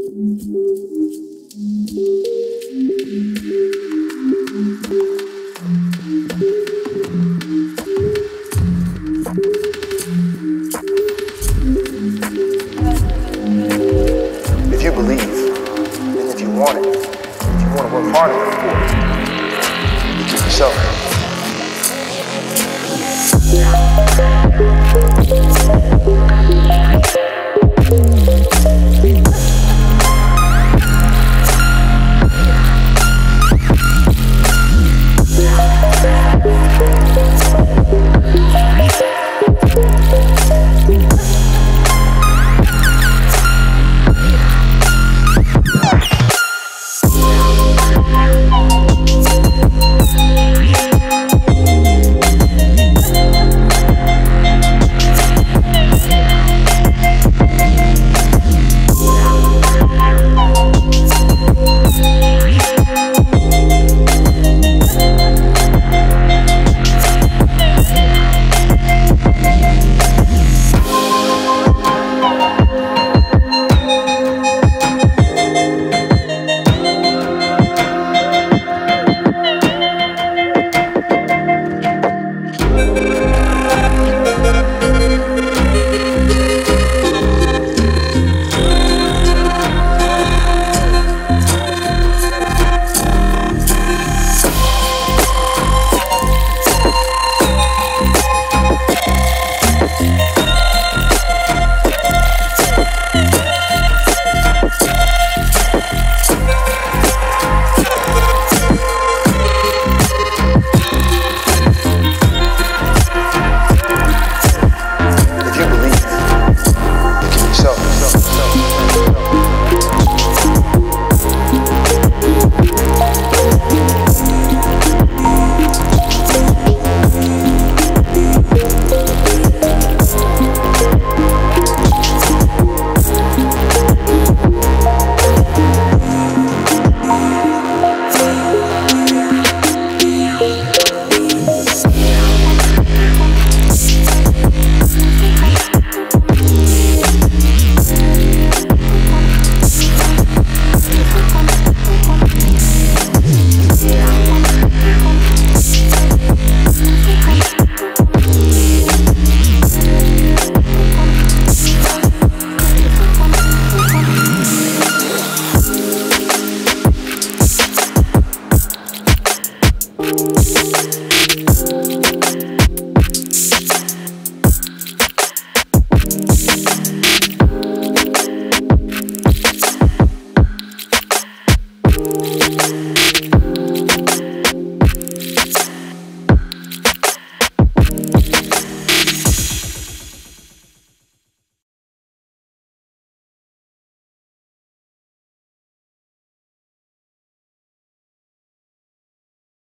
If you believe, and if you want it, if you want to work harder,